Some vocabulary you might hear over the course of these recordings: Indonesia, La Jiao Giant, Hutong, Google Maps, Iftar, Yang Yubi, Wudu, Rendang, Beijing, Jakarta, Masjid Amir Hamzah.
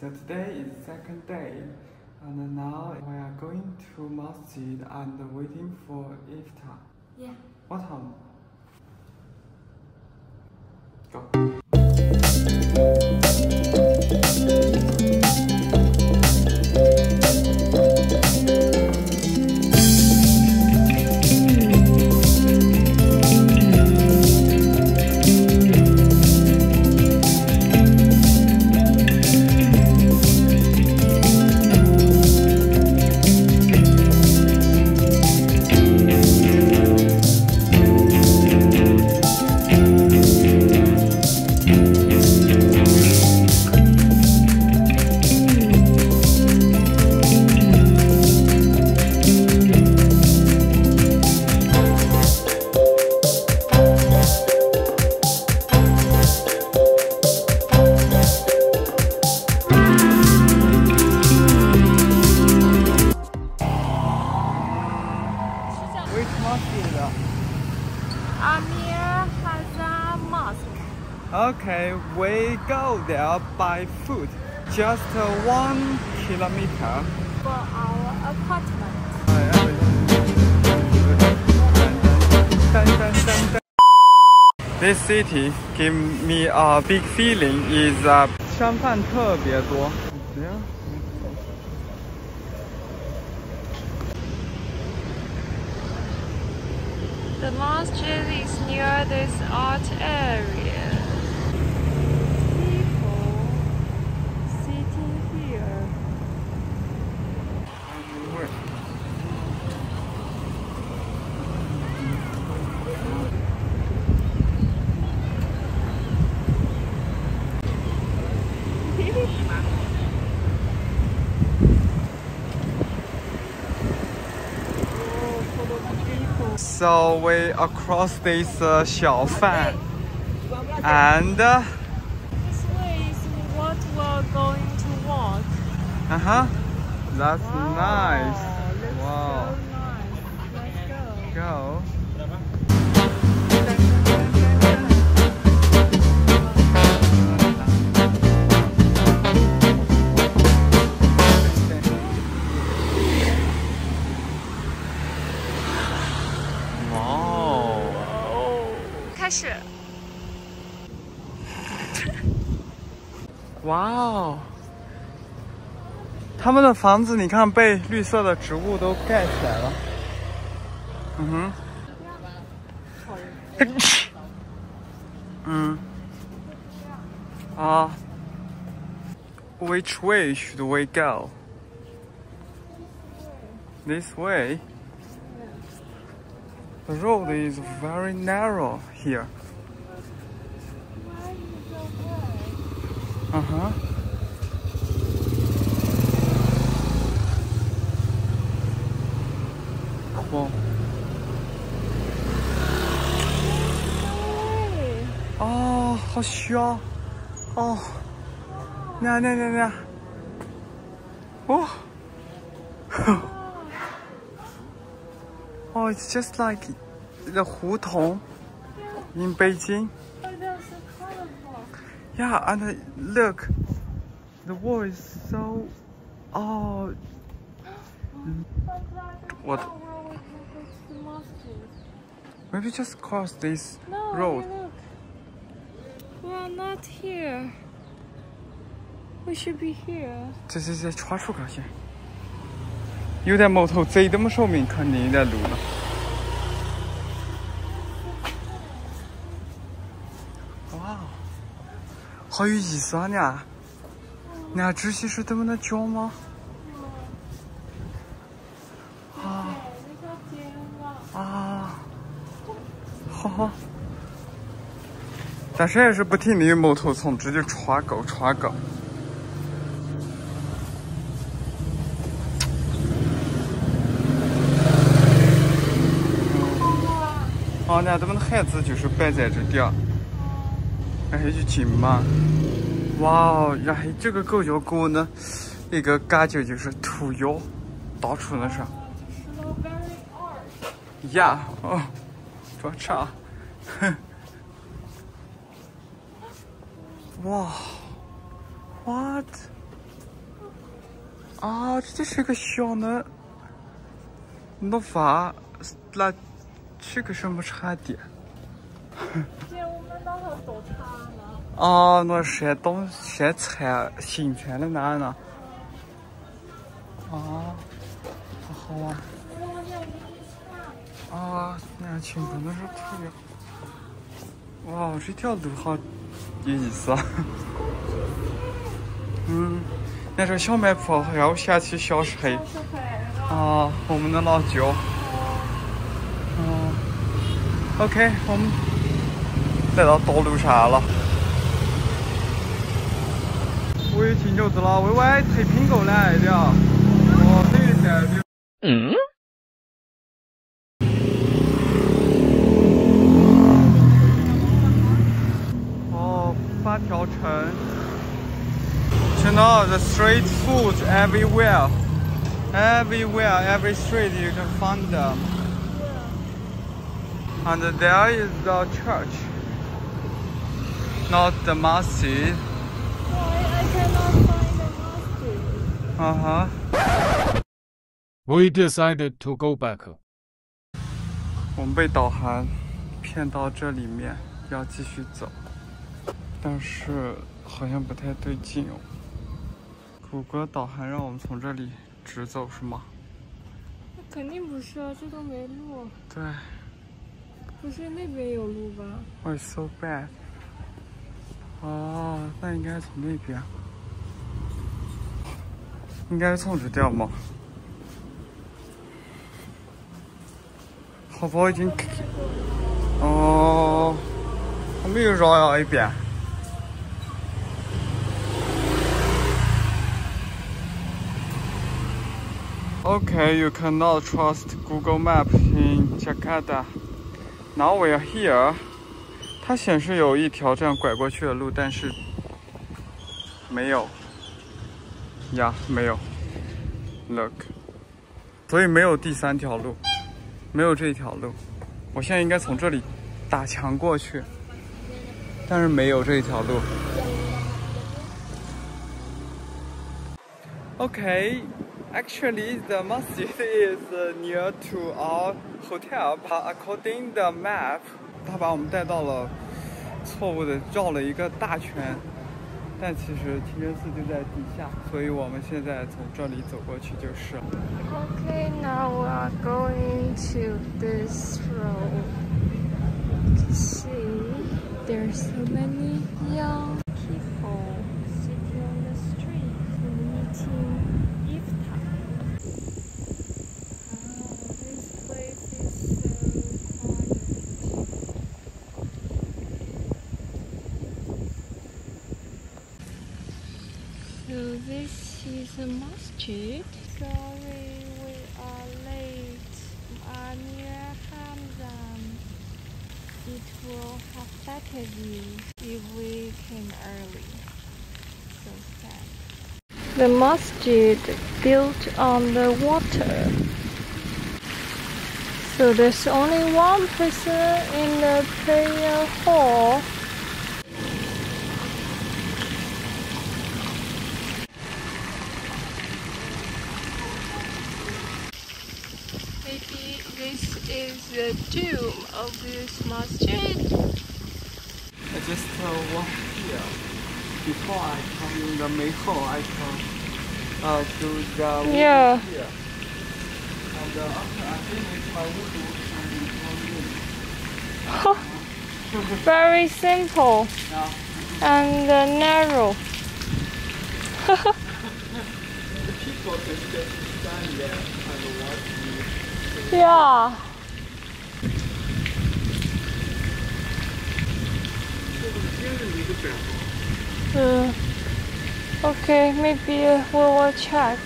So today is the second day, and now we are going to Masjid and waiting for Iftar. Yeah. What time? Go. Amir Hamzah Mosque. Okay, we go there by foot, just 1 kilometer. For our apartment. This city give me a big feeling is 商贩特别多。 The masjid is near this art area. People sitting here. So we across this Xiao Fan, and this way is what we're going to walk. That's wow. Nice. That's wow. So nice. Let's go. Wow， 他们的房子你看被绿色的植物都盖起来了。嗯哼，嗯，啊 ，Which way should we go? This way. The road is very narrow here. Cool. Oh, 好虚哦。哦，那。哦。Oh, it's just like the Hutong in Beijing. Yeah, and look, the wall is so... Oh... What? Maybe just cross this road. Look. We're not here. We should be here. 这抓住搞先。有点冒头，贼这么说明肯定有点路了。 好有意思啊！你俩这些是他们的家吗？好好。但是也是不停的有摩托从直接穿过。哦，那他们的孩子就是摆在这点。 然后就进嘛，哇！然后这个狗脚狗呢，一个感觉就是土窑，到处那是。呀哦，多差，哼！哇 ，what？啊，这是个小的弄法，那这个什么茶店？姐，我们到时候做茶呢。啊，那山东山菜新鲜的拿呢。啊，好好玩。啊，年轻可能是土呀。哇，这条路好有意思啊。嗯，那是小卖铺，然后下去小吃黑。啊，我们的老舅。嗯 ，OK， 我们来到道路上了。我也挺牛子了，喂喂，太苹果来的，我最代表。嗯。 条城，you know the street food everywhere, every street you can find them. And there is the church, not the masjid. I cannot find the masjid. We decided to go back. 我们被导航骗到这里面，要继续走。 但是好像不太对劲哦。谷歌导航让我们从这里直走是吗？肯定不是啊，这都没路。对。不是那边有路吧？Oh, it's so bad。哦，那应该从那边。应该是从这掉吗？好吧，我已经。哦，我们又绕了一遍。 Okay, you cannot trust Google Maps in Jakarta. Now we are here. 它显示有一条这样拐过去的路，但是没有呀，没有。Look， 所以没有第三条路，没有这条路。我现在应该从这里打墙过去，但是没有这一条路。Okay. Actually, the masjid is near to our hotel, but according the map, 他把我们带到了错误的绕了一个大圈，但其实清真寺就在底下，所以我们现在从这里走过去就是。Okay, now we are going to this road. See, there's so many young people sitting on the street and meeting. The masjid. Sorry, we are late. Amir Hamzah. It will have better view if we came early. So sad. The masjid built on the water. So there's only one person in the prayer hall. Is the tomb of this masjid. I just walked here. Before I come in the main hall, I come to the here. And after I finish my wudu, I will come in. Very simple and narrow. The people can just stand there and watch me. Yeah. Okay, maybe we will check.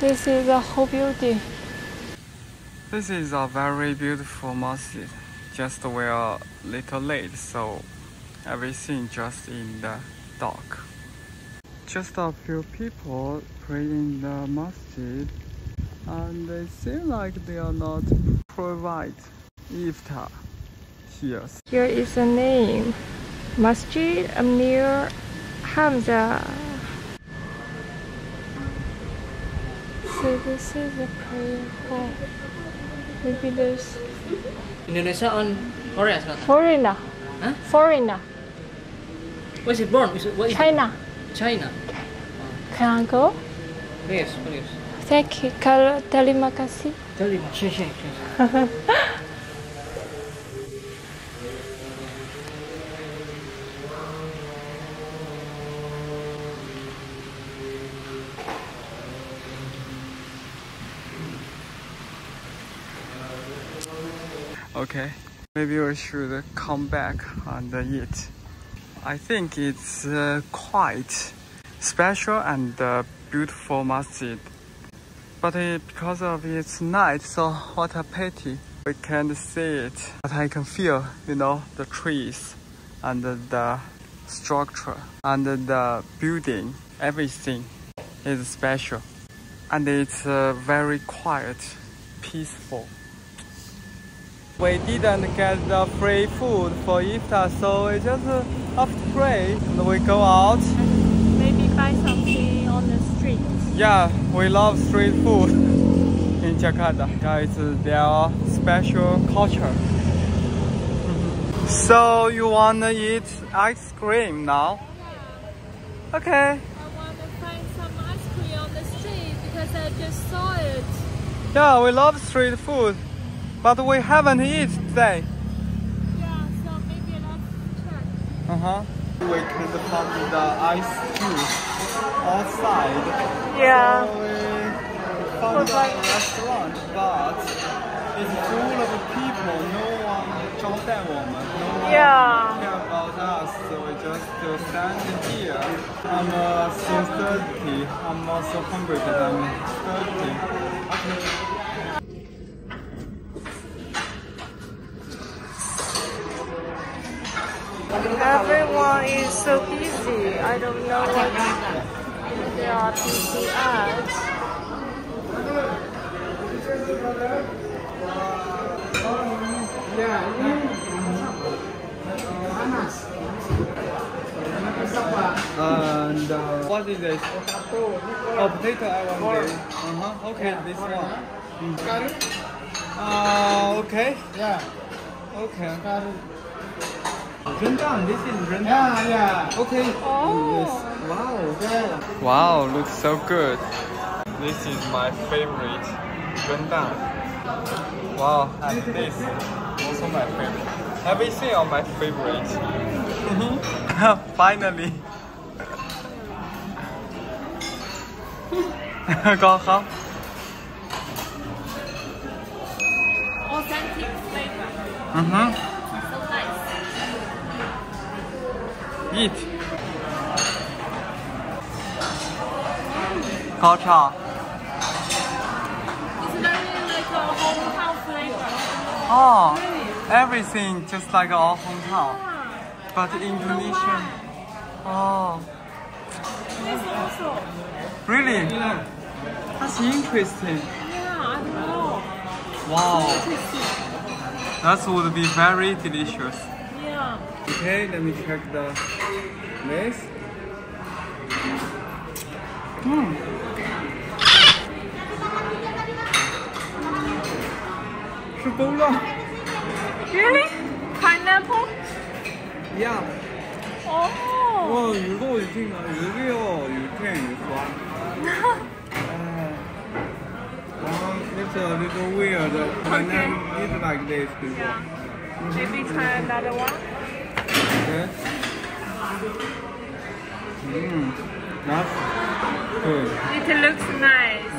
This is a whole building. This is a very beautiful masjid. Just we are a little late, so everything just in the dark. Just a few people praying in the masjid, and they seem like they are not provide iftar. Yes. Here is the name, Masjid Amir Hamzah. So this is a prayer hall. Maybe there's Indonesia on Korea, not foreigner. Huh? Foreigner. Where's it born? What is China. It? China. Can I go? Yes, please. Thank you. Terima kasih. Terima kasih. Okay, maybe we should come back and eat. I think it's quite special and beautiful masjid. But because of its night, so what a pity. We can't see it, but I can feel, you know, the trees and the structure and the building. Everything is special. And it's very quiet, peaceful. We didn't get the free food for Iftar, so we just after pray and we go out. Maybe buy something on the street. Yeah, we love street food in Jakarta. Guys, their special culture. So you wanna eat ice cream now? Yeah. Okay. I wanna find some ice cream on the street because I just saw it. Yeah, we love street food, but we haven't eaten today. Yeah, so maybe let's check. We could find the ice cube outside. Yeah. So we found a restaurant, but it's full of people. No one joined them. No one cared about us. So we just stand here. I'm so thirsty. I'm not so hungry, but I'm thirsty. Okay. Everyone is so busy. I don't know what. There are PC ads. And what is this? Oh, potato. I want this. Okay, this one. Okay. Yeah. Okay. Rendang, this is rendang. Yeah, yeah. Okay. Oh. Yes. Wow. Yeah. Wow, looks so good. This is my favorite rendang. Wow, and this also my favorite. Everything on my favorite. Finally. Authentic flavor. Eat. Culture. It's very like a hometown flavor. Oh, really? Everything just like our hometown, yeah. But Indonesian. Oh. This also. Really? Yeah. That's interesting. Yeah, I know. Wow. That would be very delicious. Yeah. Okay, let me check the place. Really? Pineapple? Yeah. Oh. Wow, you know, it's a little weird. I never eat like this before. Yeah. Maybe try another one. Okay. That's good. It looks nice.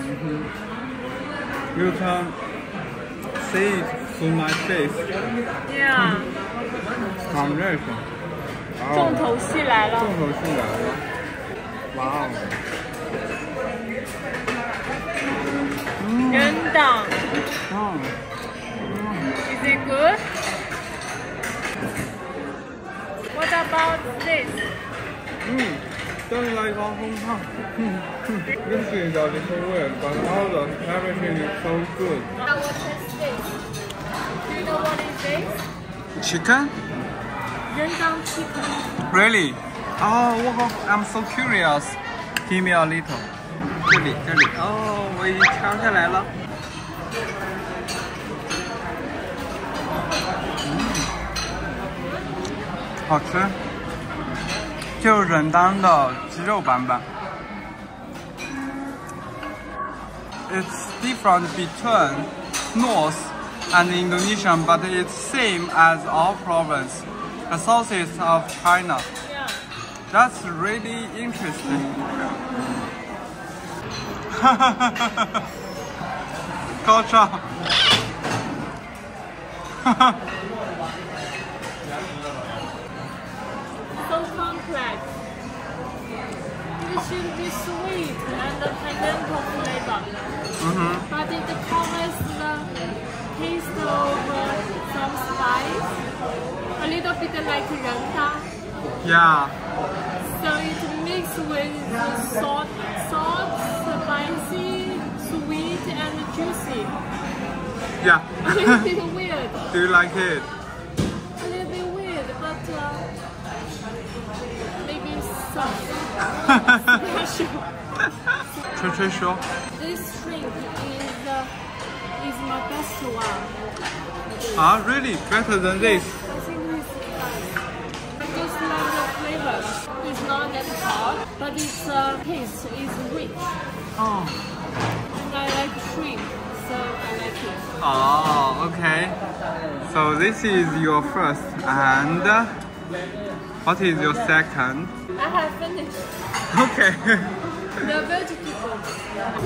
You can see it through my face. Yeah. Congratulations. Wow. Rendang. Is it good? What about this? Don't like our hometown. This is a little weird, but all the everything is so good. Now what is this? Do you know what is this? Chicken? Rendang chicken. Really? Oh, I'm so curious. Give me a little. 这里哦，我已经抢下来了。好吃，就是rendang单的鸡肉版本。It's different between North and Indonesia, but it's same as our province, the southeast of China. That's really interesting. Culture. So complex. It should be sweet and the pineapple flavor. But it covers the taste of some spice. A little bit like rendang. Yeah. So it mixed with salt, spicy, sweet, and juicy. Yeah. A little bit weird. Do you like it? A little bit weird, but maybe something special. This drink is my best one. Ah, really? Better than this? I think it's nice. I just love the flavors. It's not that hot, but its taste is rich. Oh. And I like shrimp, so I like it. Oh, okay. So this is your first, and what is your second? I have finished. Okay. The vegetable.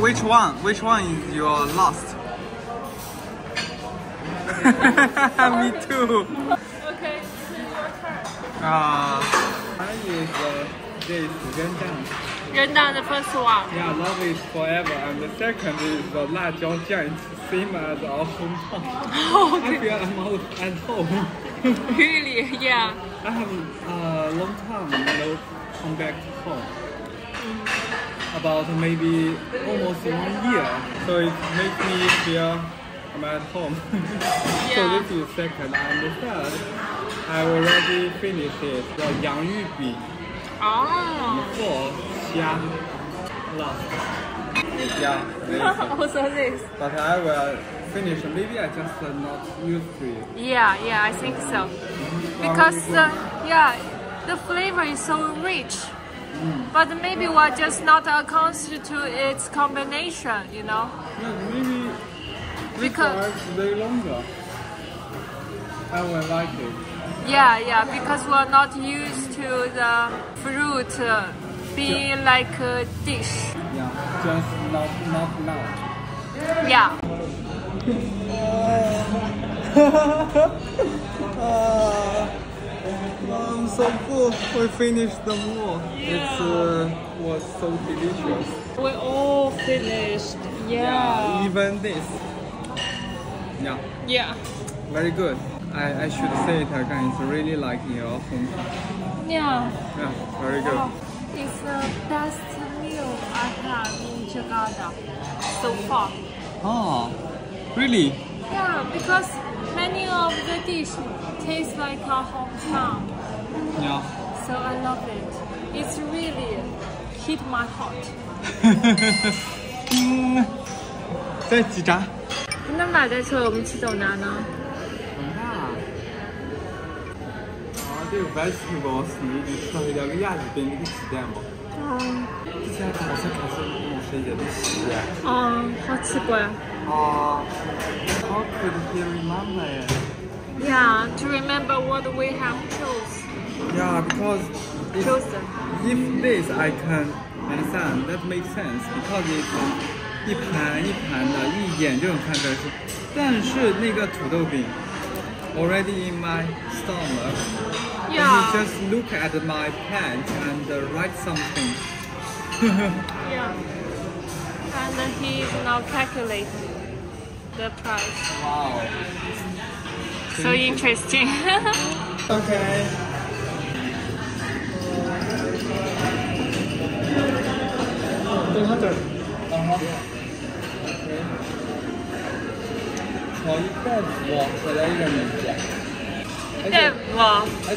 Which one is your last? Me too. Okay, this is your turn. Is this rendang. Rendang, the first one. Yeah, love is forever. And the second is the La Jiao Giant, same as our hometown. Oh, okay. I feel I'm out at home. Really? Yeah. I have a long time no come back to home. About maybe almost 1 year. So it makes me feel I'm at home. Yeah. So this is second. And the third, I already finished it. The Yang Yubi. Oh. Before Xia. Last. Yeah. Also this. But I will finish. Maybe I just not used to it. Yeah, I think so. Because the flavor is so rich. But maybe we're just not accustomed to its combination, you know. Yeah, maybe. Because it's way longer. I will like it. Yeah, because we're not used to the fruit being like a dish. Yeah, just not now. Yeah. I'm so full. We finished the meal. Yeah. It was so delicious. We all finished. Yeah. Even this. Yeah. Yeah. Very good. I should say it again, it's really like your hometown. Yeah. Yeah, very good. Wow. It's the best meal I had in Jakarta so far. Oh, really? Yeah, because many of the dishes taste like our hometown. Yeah. So I love it. It's really hit my heart. 在几闸？那买的车我们去走哪呢？ 这个 vegetables 你吃了两个鸭子变一个鸡蛋吗？之前好像吃一点东西。好奇怪。How could he remember it? Yeah, to remember what we have chose. Yeah, because if this I can understand, that makes sense because it's 一盘一盘的，一眼就能看出来是，但是那个土豆饼 already in my stomach. Yeah. You just look at my pants and write something. Yeah. And he is now calculating the price. Wow. So interesting. Okay.而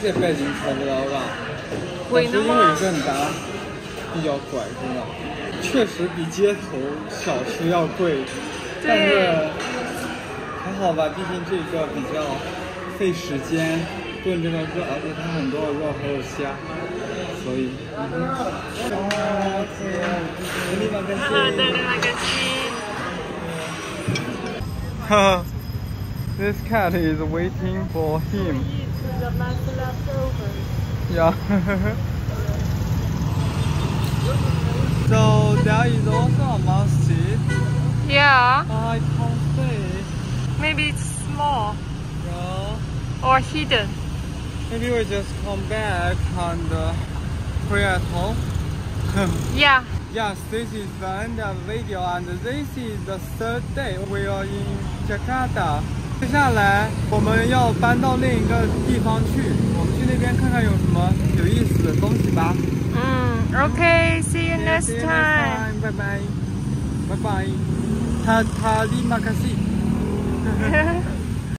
且背景吃不到吧？我是因为rendang比较怪，真的。确实比街头小吃要贵，但是还好吧，毕竟这个比较费时间炖这个肉，而且它很多肉还有虾，所以。哈哈 ，This cat is waiting for him. Yeah. So there is also a masjid. Yeah. But I can't see. Maybe it's small. Yeah. Or hidden. Maybe we just come back and pray at home. Yeah. Yes, this is the end of the video, and this is the third day we are in Jakarta. 接下来我们要搬到另一个地方去，我们去那边看看有什么有意思的东西吧。Okay, see you next time. Bye bye. Bye bye. Terima kasih.